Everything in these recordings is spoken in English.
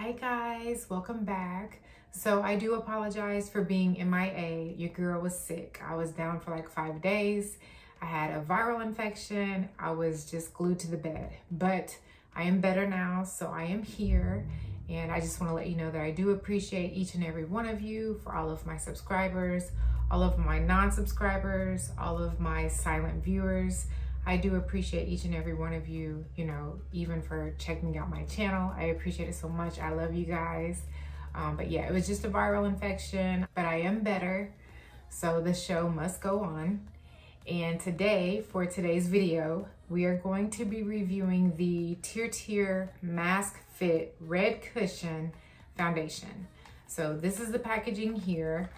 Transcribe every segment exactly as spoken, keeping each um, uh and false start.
Hi guys, welcome back. So I do apologize for being M I A. Your girl was sick. I was down for like five days. I had a viral infection. I was just glued to the bed, but I am better now, so I am here. And I just want to let you know that I do appreciate each and every one of you, for all of my subscribers, all of my non-subscribers, all of my silent viewers. I do appreciate each and every one of you, you know, even for checking out my channel. I appreciate it so much. I love you guys. Um, but yeah, it was just a viral infection, but I am better. So the show must go on. And today, for today's video, we are going to be reviewing the TIRTIR Mask Fit Red Cushion Foundation. So this is the packaging here.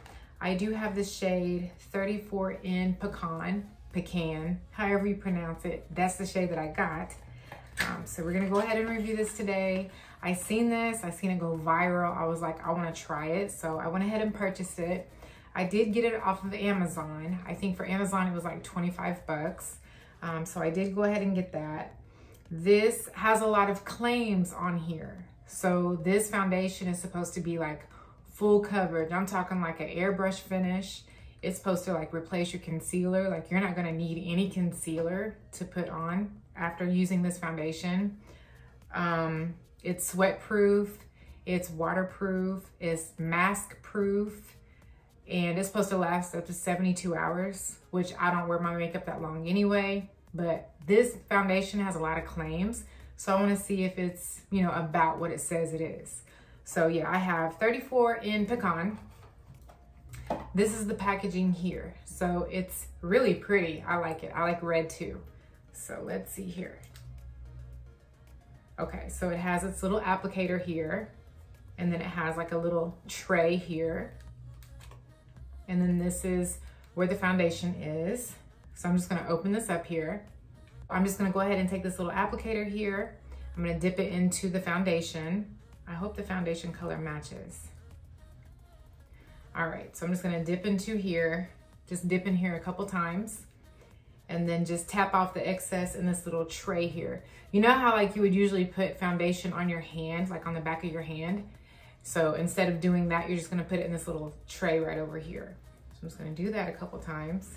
I do have the shade thirty-four N Pecan, Pecan, however you pronounce it. That's the shade that I got. Um, so we're gonna go ahead and review this today. I seen this, I seen it go viral. I was like, I wanna try it. So I went ahead and purchased it. I did get it off of Amazon. I think for Amazon, it was like twenty-five bucks. Um, so I did go ahead and get that. This has a lot of claims on here. So this foundation is supposed to be like full coverage. I'm talking like an airbrush finish. It's supposed to like replace your concealer. Like you're not gonna need any concealer to put on after using this foundation. Um, it's sweat proof, it's waterproof, it's mask proof, and it's supposed to last up to seventy-two hours, which I don't wear my makeup that long anyway, but this foundation has a lot of claims. So I wanna see if it's, you know, about what it says it is. So yeah, I have thirty-four N Pecan. This is the packaging here. So it's really pretty. I like it. I like red too. So let's see here. Okay, so it has its little applicator here, and then it has like a little tray here. And then this is where the foundation is. So I'm just gonna open this up here. I'm just gonna go ahead and take this little applicator here. I'm gonna dip it into the foundation. I hope the foundation color matches. All right, so I'm just gonna dip into here, just dip in here a couple times, and then just tap off the excess in this little tray here. You know how like you would usually put foundation on your hand, like on the back of your hand? So instead of doing that, you're just gonna put it in this little tray right over here. So I'm just gonna do that a couple times.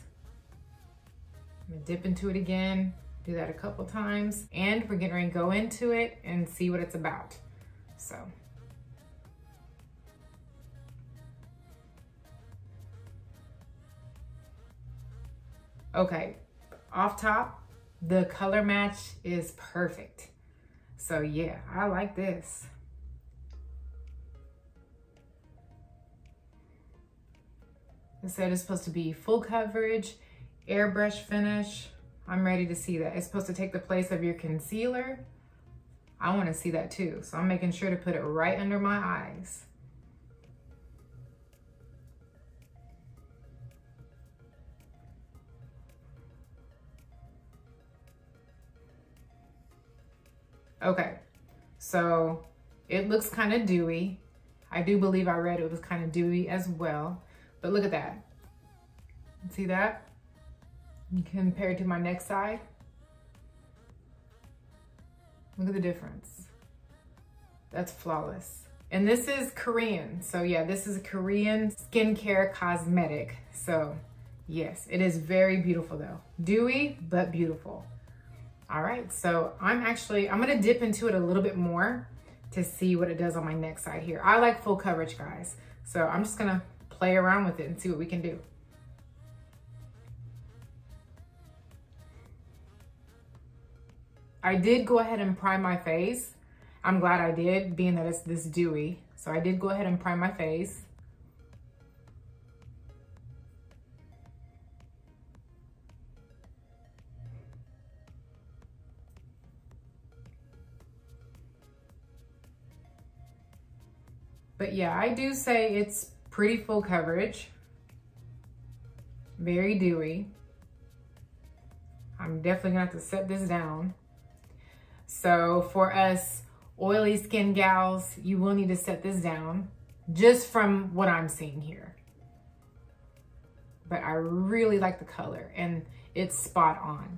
I'm gonna dip into it again, do that a couple times, and we're getting ready to go into it and see what it's about, so. Okay, off top, the color match is perfect. So yeah, I like this. It said it's supposed to be full coverage, airbrush finish. I'm ready to see that. It's supposed to take the place of your concealer. I wanna see that too. So I'm making sure to put it right under my eyes. Okay, so it looks kind of dewy. I do believe I read it was kind of dewy as well, but look at that. See that? Compared to my next side, look at the difference. That's flawless. And this is Korean, so yeah, this is a Korean skincare cosmetic. So yes, it is very beautiful though. Dewy, but beautiful. All right, so I'm actually, I'm gonna dip into it a little bit more to see what it does on my neck side here. I like full coverage, guys. So I'm just gonna play around with it and see what we can do. I did go ahead and prime my face. I'm glad I did, being that it's this dewy. So I did go ahead and prime my face. But yeah, I do say it's pretty full coverage, very dewy. I'm definitely gonna have to set this down. So for us oily skin gals, you will need to set this down just from what I'm seeing here. But I really like the color and it's spot on.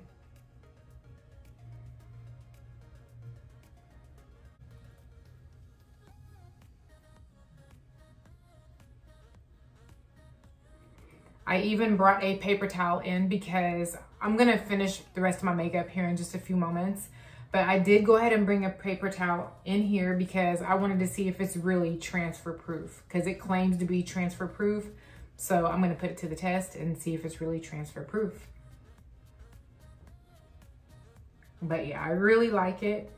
I even brought a paper towel in because I'm gonna finish the rest of my makeup here in just a few moments. But I did go ahead and bring a paper towel in here because I wanted to see if it's really transfer proof, because it claims to be transfer proof. So I'm gonna put it to the test and see if it's really transfer proof. But yeah, I really like it.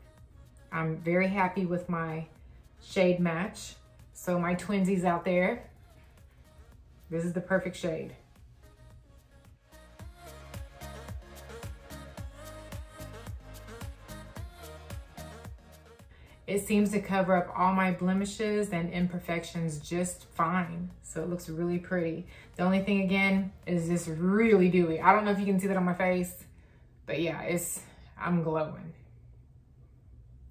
I'm very happy with my shade match. So my twinsies out there, this is the perfect shade. It seems to cover up all my blemishes and imperfections just fine. So it looks really pretty. The only thing again is this really dewy. I don't know if you can see that on my face, but yeah, it's, I'm glowing.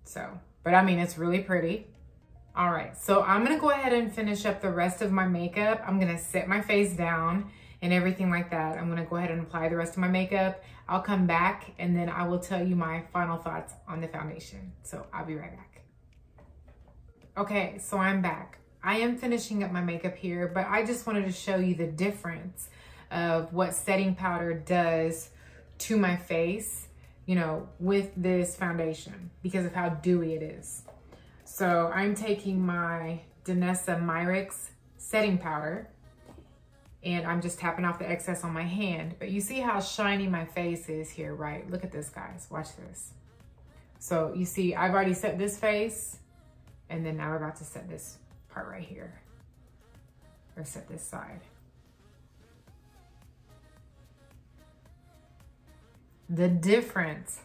So, but I mean, it's really pretty. All right, so I'm gonna go ahead and finish up the rest of my makeup. I'm gonna set my face down and everything like that. I'm gonna go ahead and apply the rest of my makeup. I'll come back and then I will tell you my final thoughts on the foundation. So I'll be right back. Okay, so I'm back. I am finishing up my makeup here, but I just wanted to show you the difference of what setting powder does to my face, you know, with this foundation because of how dewy it is. So I'm taking my Danessa Myricks setting powder and I'm just tapping off the excess on my hand. But you see how shiny my face is here, right? Look at this, guys, watch this. So you see, I've already set this face. And then now we're about to set this part right here, or set this side. The difference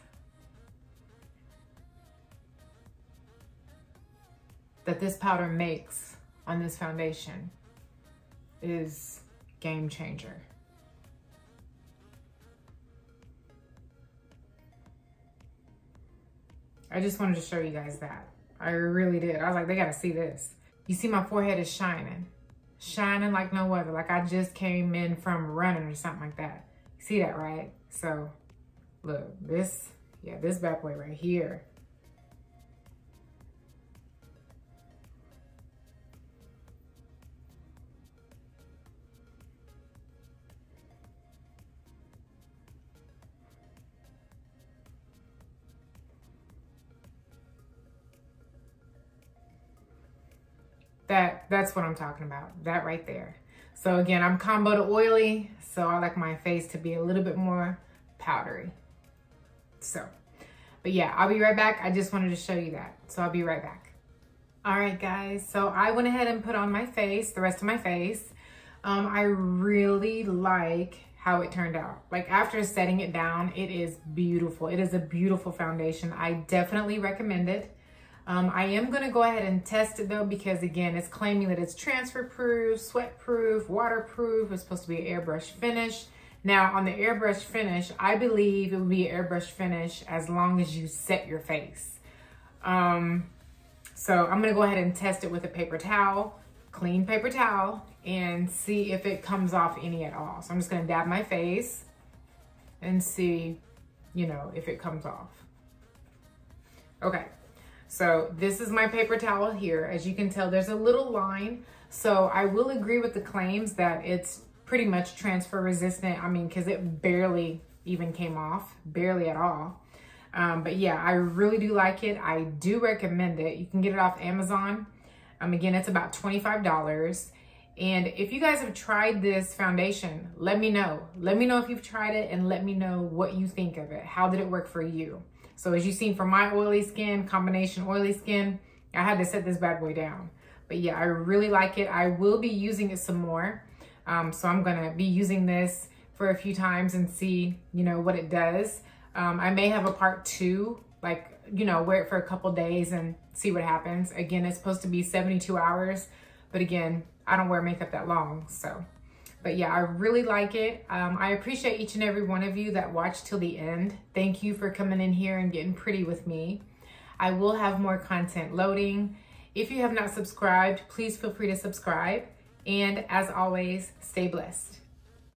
that this powder makes on this foundation is game changer. I just wanted to show you guys that. I really did. I was like, they gotta see this. You see my forehead is shining. Shining like no other. Like I just came in from running or something like that. You see that, right? So look, this, yeah, this bad boy right here. That, that's what I'm talking about, that right there. So again, I'm combo to oily, so I like my face to be a little bit more powdery. So, but yeah, I'll be right back. I just wanted to show you that, so I'll be right back. All right, guys, so I went ahead and put on my face, the rest of my face. Um, I really like how it turned out. Like after setting it down, it is beautiful. It is a beautiful foundation. I definitely recommend it. Um, I am gonna go ahead and test it though, because again, it's claiming that it's transfer proof, sweat proof, waterproof. It's supposed to be an airbrush finish. Now on the airbrush finish, I believe it would be an airbrush finish as long as you set your face. Um, so I'm gonna go ahead and test it with a paper towel, clean paper towel, and see if it comes off any at all. So I'm just gonna dab my face and see, you know, if it comes off. Okay. So this is my paper towel here. As you can tell, there's a little line. So I will agree with the claims that it's pretty much transfer resistant. I mean, cause it barely even came off, barely at all. Um, but yeah, I really do like it. I do recommend it. You can get it off Amazon. Um, again, it's about twenty-five dollars. And if you guys have tried this foundation, let me know. Let me know if you've tried it and let me know what you think of it. How did it work for you? So as you've seen from my oily skin, combination oily skin, I had to set this bad boy down. But yeah, I really like it. I will be using it some more. Um, so I'm gonna be using this for a few times and see, you know, what it does. Um, I may have a part two, like, you know, wear it for a couple days and see what happens. Again, it's supposed to be seventy-two hours, but again, I don't wear makeup that long, so. But yeah, I really like it. Um, I appreciate each and every one of you that watched till the end. Thank you for coming in here and getting pretty with me. I will have more content loading. If you have not subscribed, please feel free to subscribe. And as always, stay blessed.